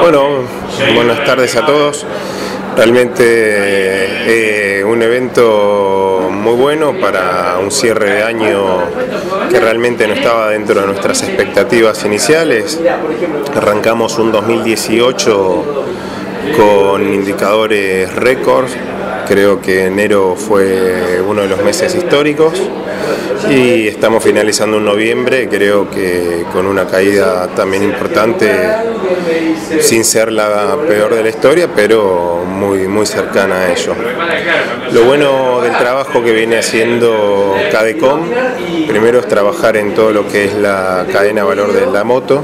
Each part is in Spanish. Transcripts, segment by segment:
Bueno, buenas tardes a todos. Realmente un evento muy bueno para un cierre de año que realmente no estaba dentro de nuestras expectativas iniciales. Arrancamos un 2018 con indicadores récords. Creo que enero fue uno de los meses históricos y estamos finalizando un noviembre, creo que con una caída también importante, sin ser la peor de la historia, pero muy cercana a ello. Lo bueno del trabajo que viene haciendo Cadecom, primero es trabajar en todo lo que es la cadena valor de la moto,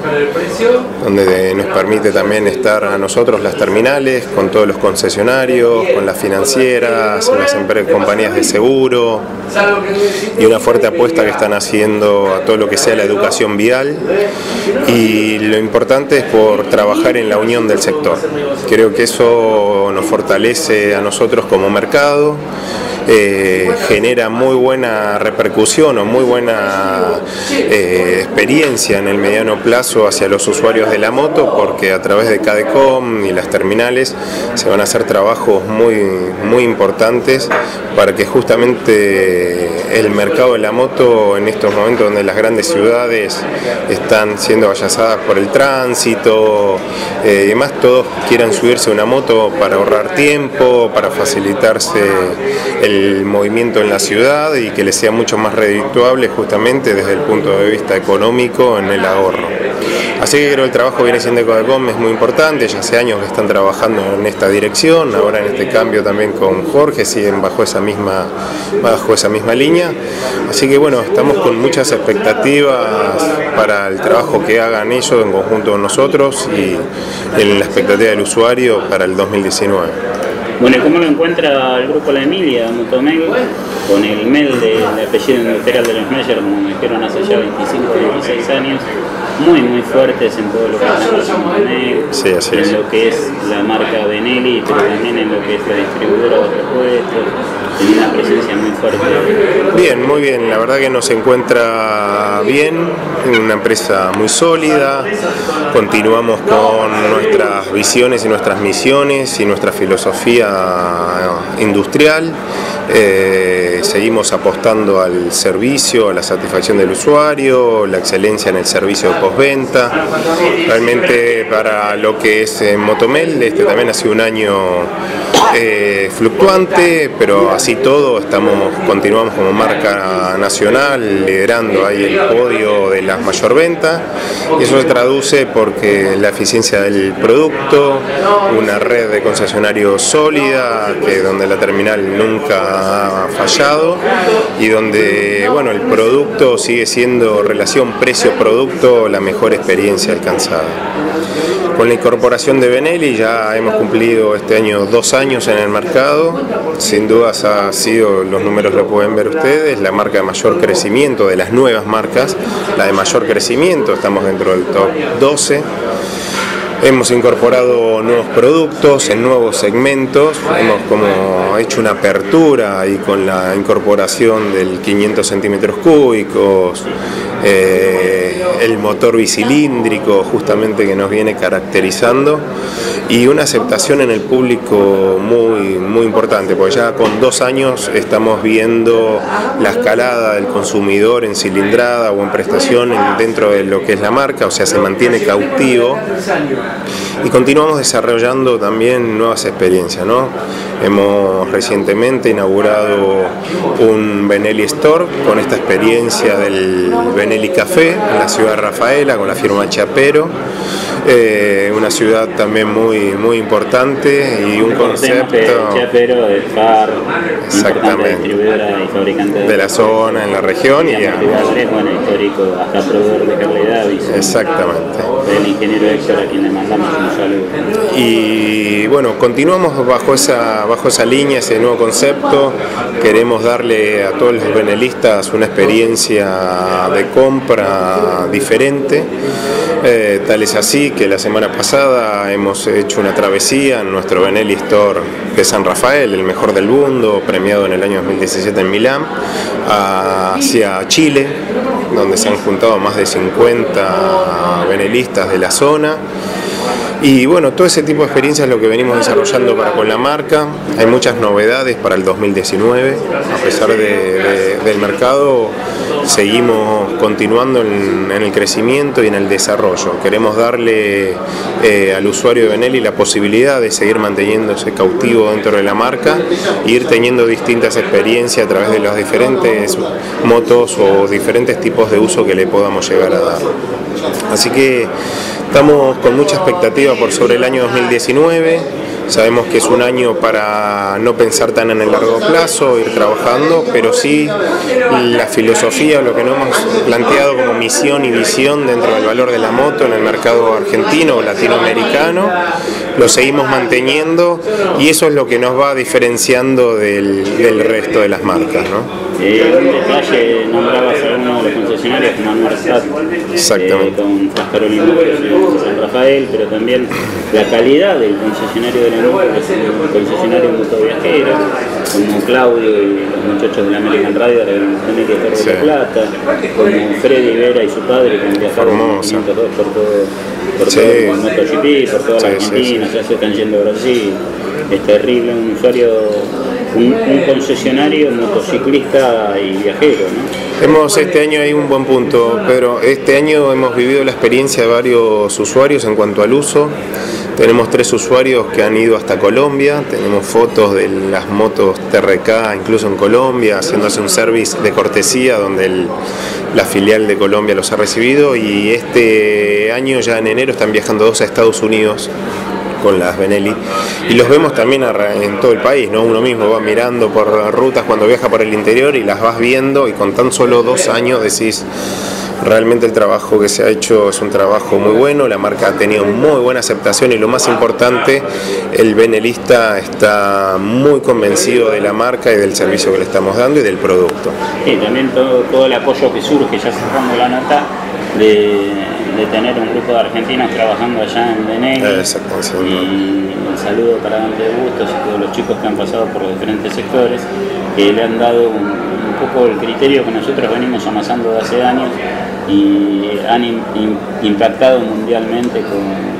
donde nos permite también estar a nosotros las terminales, con todos los concesionarios, con las financieras, las compañías de seguro, y una fuerte apuesta que están haciendo a todo lo que sea la educación vial, y lo importante es por trabajar en la unión del sector. Creo que eso nos fortalece a nosotros como mercado, genera muy buena repercusión o muy buena experiencia en el mediano plazo hacia los usuarios de la moto, porque a través de Cadecom y las terminales se van a hacer trabajos muy importantes para que justamente el mercado de la moto en estos momentos donde las grandes ciudades están siendo aballazadas por el tránsito y demás, todos quieran subirse a una moto para ahorrar tiempo, para facilitarse el movimiento en la ciudad y que le sea mucho más redituable justamente desde el punto de vista económico en el ahorro. Así que creo que el trabajo que viene siendo Cadecom es muy importante, ya hace años que están trabajando en esta dirección, ahora en este cambio también con Jorge siguen bajo esa misma línea, así que bueno, estamos con muchas expectativas para el trabajo que hagan ellos en conjunto con nosotros y en la expectativa del usuario para el 2019. Bueno, ¿cómo lo encuentra el grupo La Emilia Motomel con el MEL de apellido industrial de los Meyer, como me dijeron hace ya 26 años, muy fuertes en todo lo que es Motomel, sí, así en es. Lo que es la marca Benelli, pero también en lo que es la distribuidora de repuestos? Tiene una presencia muy fuerte. Bien, muy bien, la verdad que nos encuentra bien, una empresa muy sólida, continuamos con nuestras visiones y nuestras misiones y nuestra filosofía industrial, seguimos apostando al servicio, a la satisfacción del usuario, la excelencia en el servicio de postventa. Realmente para lo que es Motomel, este también ha sido un año fluctuante, pero así todo continuamos como marca nacional liderando ahí el podio de las mayor ventas, y eso se traduce porque la eficiencia del producto, una red de concesionarios sólida, que donde la terminal nunca ha fallado y donde bueno, el producto sigue siendo relación precio-producto la mejor experiencia alcanzada. Con la incorporación de Benelli ya hemos cumplido este año 2 años en el mercado, sin dudas ha sido, los números lo pueden ver ustedes, la marca de mayor crecimiento de las nuevas marcas, la de mayor crecimiento, estamos dentro del top 12. Hemos incorporado nuevos productos en nuevos segmentos, hemos como hecho una apertura y con la incorporación del 500 centímetros cúbicos, el motor bicilíndrico justamente que nos viene caracterizando y una aceptación en el público muy importante, porque ya con 2 años estamos viendo la escalada del consumidor en cilindrada o en prestación dentro de lo que es la marca, o sea, se mantiene cautivo. Y continuamos desarrollando también nuevas experiencias, ¿no? Hemos recientemente inaugurado un Benelli Store con esta experiencia del Benelli Café en la ciudad de Rafaela con la firma Chapero, una ciudad también muy importante y un concepto Chapero del bar, exactamente, distribuidora y fabricante de la zona en la región y bueno, histórico hasta proveedor de calidad, exactamente, el ingeniero Héctor a quien le mandamos un saludo. Y bueno, continuamos bajo esa línea, ese nuevo concepto. Queremos darle a todos los benelistas una experiencia de compra diferente. Tal es así que la semana pasada hemos hecho una travesía en nuestro Benelli Store de San Rafael, el mejor del mundo, premiado en el año 2017 en Milán, hacia Chile, donde se han juntado más de 50 benelistas de la zona. Y bueno, todo ese tipo de experiencias es lo que venimos desarrollando para con la marca. Hay muchas novedades para el 2019, a pesar del mercado, seguimos continuando en el crecimiento y en el desarrollo. Queremos darle al usuario de Benelli la posibilidad de seguir manteniéndose cautivo dentro de la marca e ir teniendo distintas experiencias a través de las diferentes motos o diferentes tipos de uso que le podamos llegar a dar. Así que estamos con mucha expectativa por sobre el año 2019, sabemos que es un año para no pensar tan en el largo plazo, ir trabajando, pero sí la filosofía, lo que nos hemos planteado como misión y visión dentro del valor de la moto en el mercado argentino o latinoamericano, lo seguimos manteniendo y eso es lo que nos va diferenciando del resto de las marcas, ¿no? Un detalle, nombrabas a uno de los concesionarios como Manuel Sat, con Fascaroli y San Rafael, pero también la calidad del concesionario de la moto, el concesionario motoviajero, como Claudio y los muchachos de la American Rider, de Héctor de la Plata, como Freddy Vera y su padre, que viajaron en 502 por todo MotoGP, por toda la Argentina, ya se están yendo a Brasil. Es terrible, un usuario, un concesionario, un motociclista y viajero, ¿no? Este año hay un buen punto, Pedro. Este año hemos vivido la experiencia de varios usuarios en cuanto al uso. Tenemos 3 usuarios que han ido hasta Colombia, tenemos fotos de las motos TRK incluso en Colombia, haciéndose un service de cortesía donde la filial de Colombia los ha recibido, y este año ya en enero están viajando 2 a Estados Unidos con las Benelli, y los vemos también en todo el país, ¿no? Uno mismo va mirando por rutas cuando viaja por el interior y las vas viendo, y con tan solo 2 años decís, realmente el trabajo que se ha hecho es un trabajo muy bueno, la marca ha tenido muy buena aceptación y lo más importante, el benelista está muy convencido de la marca y del servicio que le estamos dando y del producto. Sí, también todo el apoyo que surge, ya cerrando la nota, de tener un grupo de argentinos trabajando allá en Denex, y un saludo para Dante Augusto y todos los chicos que han pasado por los diferentes sectores, que le han dado un poco el criterio que nosotros venimos amasando de hace años y han impactado mundialmente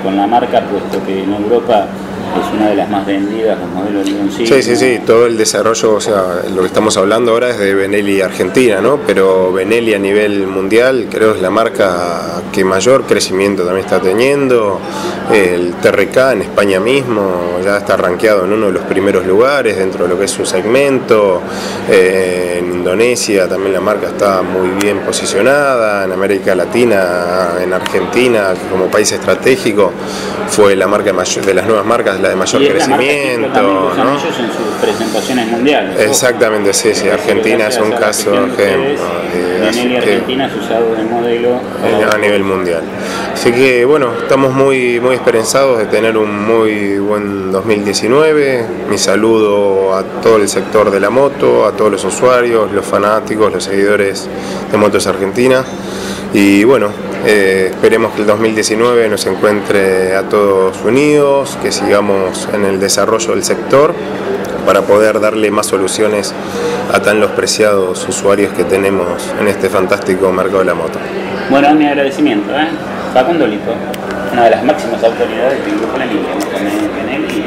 con la marca, puesto que en Europa es una de las más vendidas, los modelos de un ciclo. Sí, todo el desarrollo, o sea, lo que estamos hablando ahora es de Benelli Argentina, ¿no? Pero Benelli a nivel mundial creo es la marca que mayor crecimiento también está teniendo. El TRK en España mismo ya está rankeado en uno de los primeros lugares dentro de lo que es su segmento. En Indonesia también la marca está muy bien posicionada. En América Latina, en Argentina como país estratégico, fue la marca mayor, de las nuevas marcas, la de mayor crecimiento, ¿no? Ellos en sus presentaciones mundiales. Exactamente, sí, Argentina es un caso ejemplo. Benelli Argentina es usado de modelo a nivel mundial. Así que bueno, estamos muy esperanzados de tener un muy buen 2019. Mi saludo a todo el sector de la moto, a todos los usuarios, los fanáticos, los seguidores de Motos Argentinas. Y bueno, esperemos que el 2019 nos encuentre a todos unidos, que sigamos en el desarrollo del sector para poder darle más soluciones a tan los preciados usuarios que tenemos en este fantástico mercado de la moto. Bueno, mi agradecimiento, Facundo Lipo, una de las máximas autoridades del Grupo de La Línea,